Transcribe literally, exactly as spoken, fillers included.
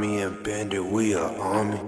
Me and Bandit, we are army.